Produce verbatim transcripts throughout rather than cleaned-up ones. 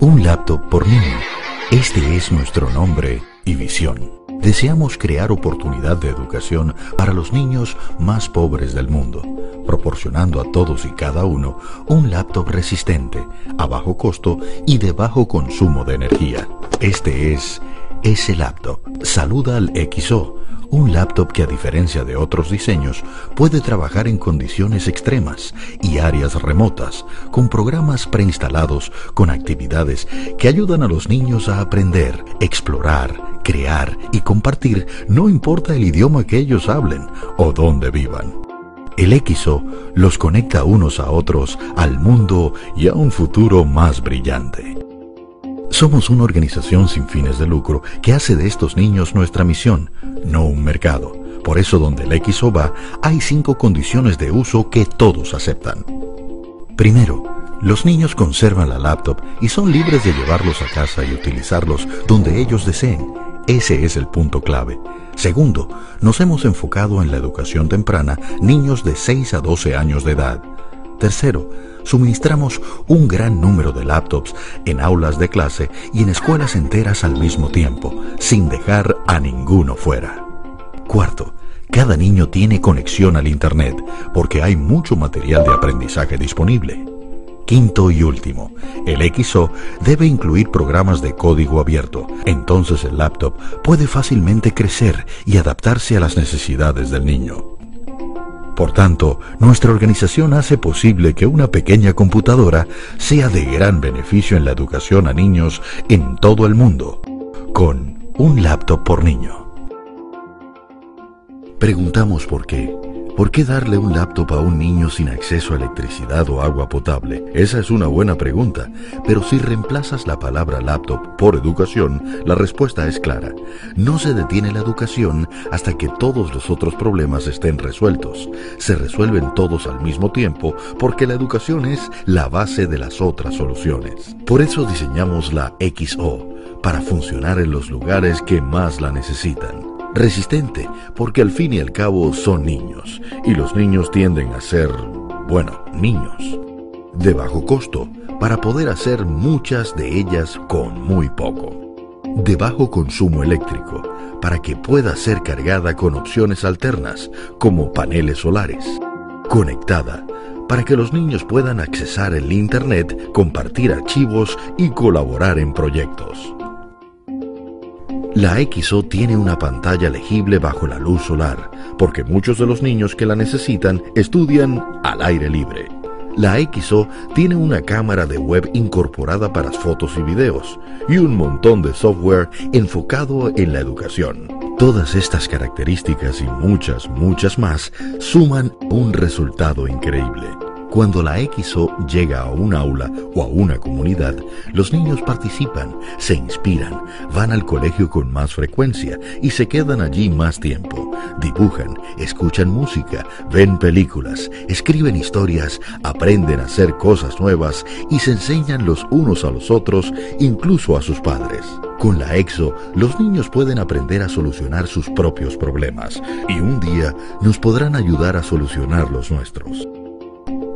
Un laptop por niño. Este es nuestro nombre y visión. Deseamos crear oportunidad de educación para los niños más pobres del mundo, proporcionando a todos y cada uno un laptop resistente, a bajo costo y de bajo consumo de energía. Este es ese laptop. Saluda al X O, un laptop que a diferencia de otros diseños puede trabajar en condiciones extremas y áreas remotas, con programas preinstalados con actividades que ayudan a los niños a aprender, explorar, crear y compartir, no importa el idioma que ellos hablen o dónde vivan. El X O los conecta unos a otros, al mundo y a un futuro más brillante. Somos una organización sin fines de lucro que hace de estos niños nuestra misión, no un mercado. Por eso donde el X O va, hay cinco condiciones de uso que todos aceptan. Primero, los niños conservan la laptop y son libres de llevarlos a casa y utilizarlos donde ellos deseen. Ese es el punto clave. Segundo, nos hemos enfocado en la educación temprana, niños de seis a doce años de edad. Tercero, suministramos un gran número de laptops en aulas de clase y en escuelas enteras al mismo tiempo, sin dejar a ninguno fuera. Cuarto, cada niño tiene conexión al Internet, porque hay mucho material de aprendizaje disponible. Quinto y último, el X O debe incluir programas de código abierto, entonces el laptop puede fácilmente crecer y adaptarse a las necesidades del niño. Por tanto, nuestra organización hace posible que una pequeña computadora sea de gran beneficio en la educación a niños en todo el mundo, con un laptop por niño. Preguntamos por qué. ¿Por qué darle un laptop a un niño sin acceso a electricidad o agua potable? Esa es una buena pregunta, pero si reemplazas la palabra laptop por educación, la respuesta es clara. No se detiene la educación hasta que todos los otros problemas estén resueltos. Se resuelven todos al mismo tiempo porque la educación es la base de las otras soluciones. Por eso diseñamos la X O, para funcionar en los lugares que más la necesitan. Resistente, porque al fin y al cabo son niños, y los niños tienden a ser, bueno, niños. De bajo costo, para poder hacer muchas de ellas con muy poco. De bajo consumo eléctrico, para que pueda ser cargada con opciones alternas, como paneles solares. Conectada, para que los niños puedan accesar el Internet, compartir archivos y colaborar en proyectos. La X O tiene una pantalla legible bajo la luz solar, porque muchos de los niños que la necesitan estudian al aire libre. La X O tiene una cámara de web incorporada para fotos y videos, y un montón de software enfocado en la educación. Todas estas características y muchas, muchas más suman un resultado increíble. Cuando la X O llega a un aula o a una comunidad, los niños participan, se inspiran, van al colegio con más frecuencia y se quedan allí más tiempo. Dibujan, escuchan música, ven películas, escriben historias, aprenden a hacer cosas nuevas y se enseñan los unos a los otros, incluso a sus padres. Con la X O, los niños pueden aprender a solucionar sus propios problemas y un día nos podrán ayudar a solucionar los nuestros.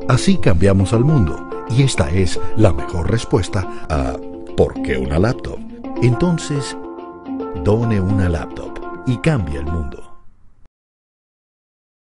Así cambiamos al mundo, y esta es la mejor respuesta a ¿por qué una laptop? Entonces, done una laptop y cambia el mundo.